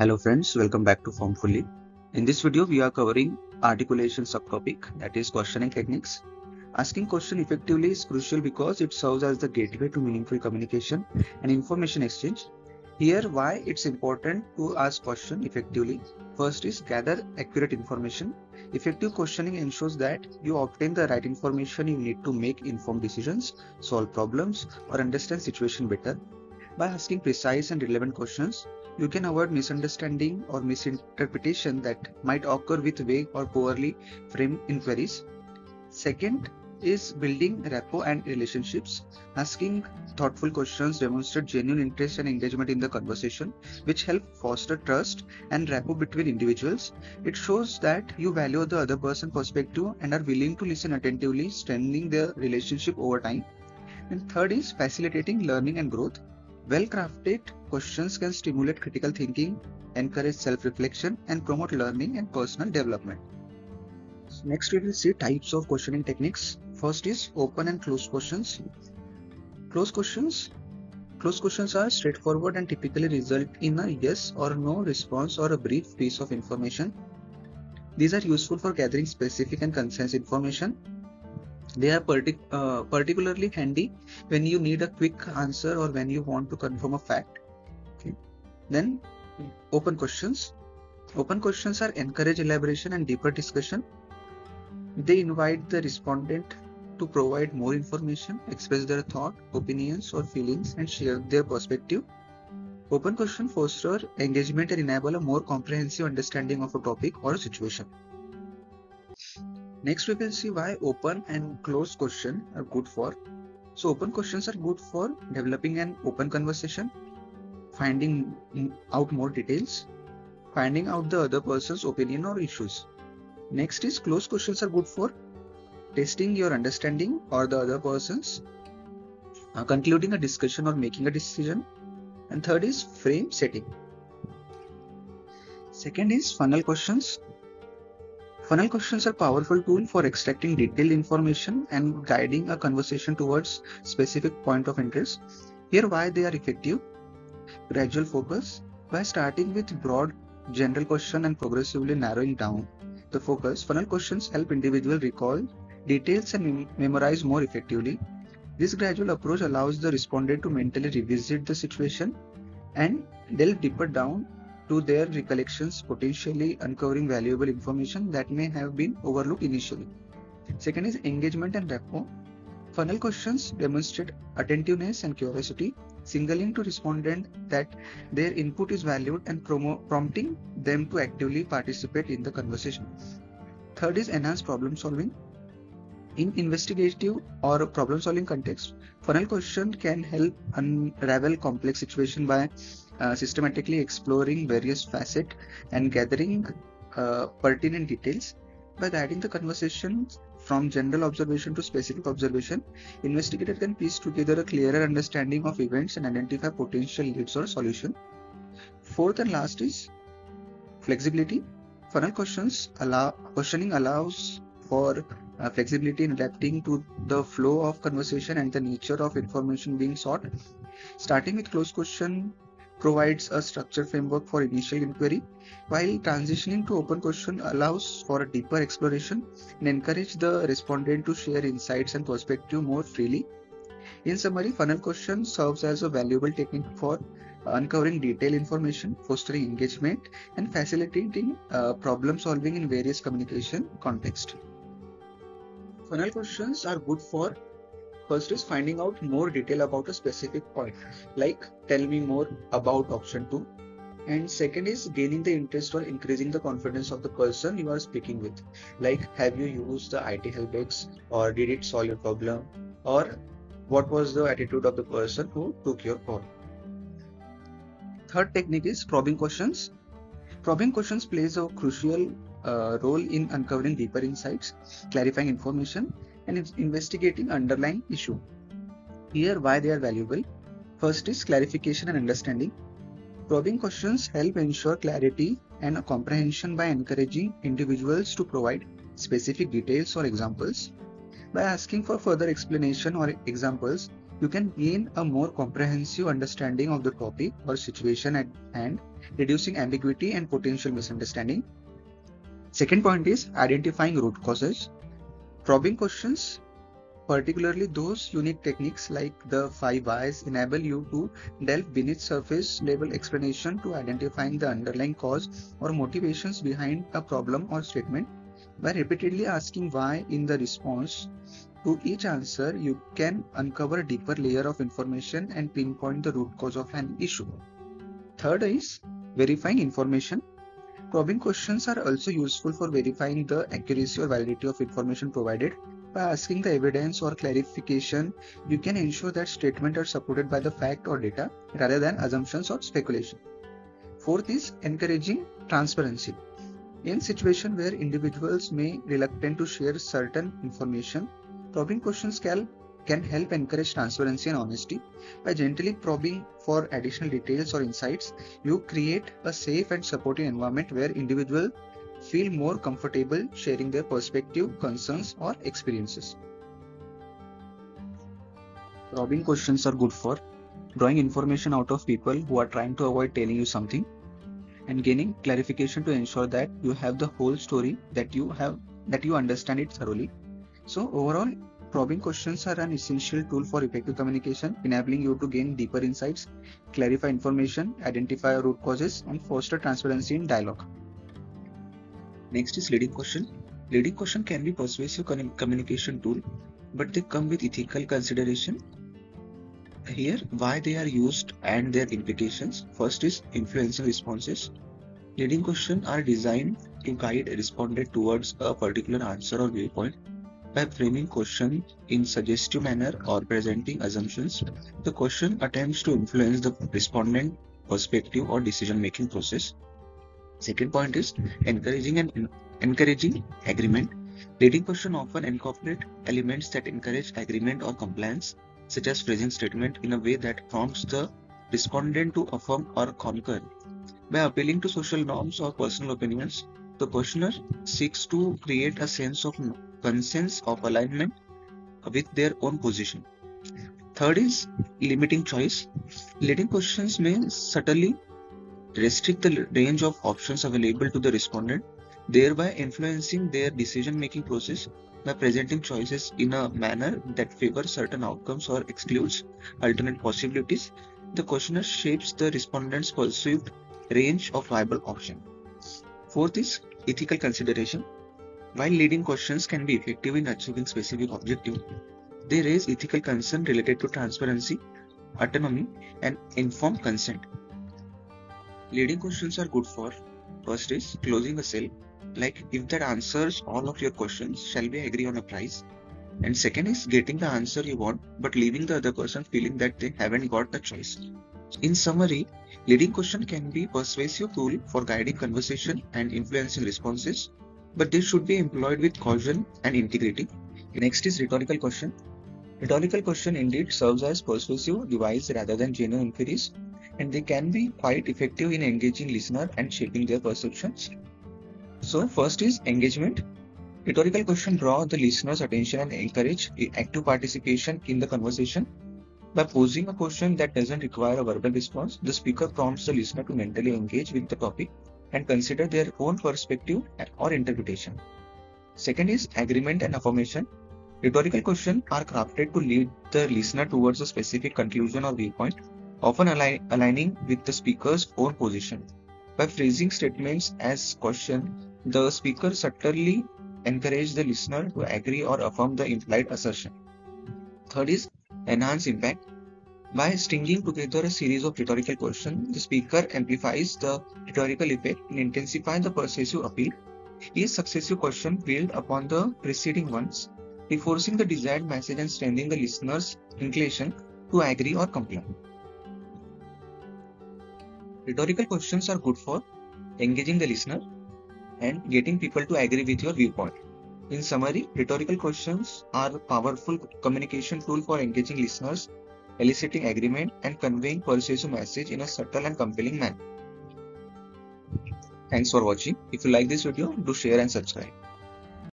Hello friends, welcome back to Formfully. In this video we are covering articulation subtopic, that is questioning techniques. Asking question effectively is crucial because it serves as the gateway to meaningful communication and information exchange. Here why it's important to ask question effectively. First is gather accurate information. Effective questioning ensures that you obtain the right information you need to make informed decisions, solve problems, or understand situation better. By asking precise and relevant questions, you can avoid misunderstanding or misinterpretation that might occur with vague or poorly framed inquiries. Second is building rapport and relationships. Asking thoughtful questions demonstrates genuine interest and engagement in the conversation, which help foster trust and rapport between individuals. It shows that you value the other person's perspective and are willing to listen attentively, strengthening their relationship over time. And third is facilitating learning and growth. Well-crafted questions can stimulate critical thinking, encourage self-reflection, and promote learning and personal development. So next we will see types of questioning techniques. First is open and closed questions. Closed questions are straightforward and typically result in a yes or no response or a brief piece of information. These are useful for gathering specific and concise information. They are particularly handy when you need a quick answer or when you want to confirm a fact. Okay. Then open questions. Open questions are encourage elaboration and deeper discussion. They invite the respondent to provide more information, express their thought, opinions or feelings, and share their perspective. Open questions foster engagement and enable a more comprehensive understanding of a topic or a situation. Next we will see why open and closed questions are good for. So open questions are good for developing an open conversation, finding out more details, finding out the other person's opinion or issues. Next is closed questions are good for testing your understanding or the other person's, concluding a discussion or making a decision. And third is frame setting. Second is funnel questions. Funnel questions are a powerful tool for extracting detailed information and guiding a conversation towards specific point of interest. Here why they are effective. Gradual focus. By starting with broad general question and progressively narrowing down the focus, funnel questions help individuals recall details and memorize more effectively. This gradual approach allows the respondent to mentally revisit the situation and delve deeper down to their recollections, potentially uncovering valuable information that may have been overlooked initially. Second is engagement and rapport. Funnel questions demonstrate attentiveness and curiosity, signaling to respondents that their input is valued and prompting them to actively participate in the conversation. Third is enhanced problem solving. In investigative or problem solving context, funnel questions can help unravel complex situations by systematically exploring various facets and gathering pertinent details. By guiding the conversation from general observation to specific observation, investigator can piece together a clearer understanding of events and identify potential leads or solutions. Fourth and last is flexibility. Funnel questioning allows for flexibility in adapting to the flow of conversation and the nature of information being sought. Starting with closed question provides a structured framework for initial inquiry, while transitioning to open question allows for a deeper exploration and encourage the respondent to share insights and perspective more freely. In summary, funnel question serves as a valuable technique for uncovering detailed information, fostering engagement, and facilitating problem solving in various communication contexts. Funnel questions are good for, first is finding out more detail about a specific point, like tell me more about option 2. And second is gaining the interest or increasing the confidence of the person you are speaking with, like have you used the IT helpdesk, or did it solve your problem, or what was the attitude of the person who took your call. Third technique is probing questions. Probing questions plays a crucial role in uncovering deeper insights, clarifying information, and investigating underlying issue. Here why they are valuable. First is clarification and understanding. Probing questions help ensure clarity and comprehension by encouraging individuals to provide specific details or examples. By asking for further explanation or examples, you can gain a more comprehensive understanding of the topic or situation at hand, reducing ambiguity and potential misunderstanding. Second point is identifying root causes. Probing questions, particularly those unique techniques like the 5 whys, enable you to delve beneath surface level explanation to identifying the underlying cause or motivations behind a problem or statement. By repeatedly asking why in the response to each answer, you can uncover a deeper layer of information and pinpoint the root cause of an issue. Third is verifying information. Probing questions are also useful for verifying the accuracy or validity of information provided. By asking the evidence or clarification, you can ensure that statements are supported by the fact or data rather than assumptions or speculation. Fourth is encouraging transparency. In situations where individuals may be reluctant to share certain information, probing questions can help encourage transparency and honesty. By gently probing for additional details or insights, you create a safe and supportive environment where individuals feel more comfortable sharing their perspective, concerns, or experiences. Probing questions are good for drawing information out of people who are trying to avoid telling you something, and gaining clarification to ensure that you have the whole story, that you understand it thoroughly. So overall, probing questions are an essential tool for effective communication, enabling you to gain deeper insights, clarify information, identify root causes, and foster transparency in dialogue. Next is leading question. Leading question can be persuasive communication tool, but they come with ethical consideration. Here, why they are used and their implications. First is influencing responses. Leading questions are designed to guide a respondent towards a particular answer or viewpoint. By framing question in suggestive manner or presenting assumptions, the question attempts to influence the respondent perspective or decision-making process. Second point is encouraging agreement. Leading question often incorporate elements that encourage agreement or compliance, such as phrasing statement in a way that prompts the respondent to affirm or concur. By appealing to social norms or personal opinions, the questioner seeks to create a sense of consensus of alignment with their own position. Third is limiting choice. Leading questions may subtly restrict the range of options available to the respondent, thereby influencing their decision-making process by presenting choices in a manner that favors certain outcomes or excludes alternate possibilities. The questioner shapes the respondent's perceived range of viable options. Fourth is ethical consideration. While leading questions can be effective in achieving specific objectives, they raise ethical concerns related to transparency, autonomy, and informed consent. Leading questions are good for, first is closing a sale, like if that answers all of your questions, shall we agree on a price? And second is getting the answer you want, but leaving the other person feeling that they haven't got the choice. In summary, leading question can be a persuasive tool for guiding conversation and influencing responses, but they should be employed with caution and integrity. Next is rhetorical question. Rhetorical question indeed serves as persuasive device rather than genuine inquiries, and they can be quite effective in engaging listener and shaping their perceptions. So first is engagement. Rhetorical question draw the listener's attention and encourage active participation in the conversation. By posing a question that doesn't require a verbal response, the speaker prompts the listener to mentally engage with the topic and consider their own perspective or interpretation. Second is agreement and affirmation. Rhetorical questions are crafted to lead the listener towards a specific conclusion or viewpoint, often aligning with the speaker's own position. By phrasing statements as question, the speaker subtly encourages the listener to agree or affirm the implied assertion. Third is enhance impact. By stringing together a series of rhetorical questions, the speaker amplifies the rhetorical effect and intensifies the persuasive appeal. Each successive question builds upon the preceding ones, reinforcing the desired message and strengthening the listener's inclination to agree or comply. Rhetorical questions are good for engaging the listener and getting people to agree with your viewpoint. In summary, rhetorical questions are a powerful communication tool for engaging listeners, eliciting agreement, and conveying persuasive message in a subtle and compelling manner. Thanks for watching. If you like this video, do share and subscribe.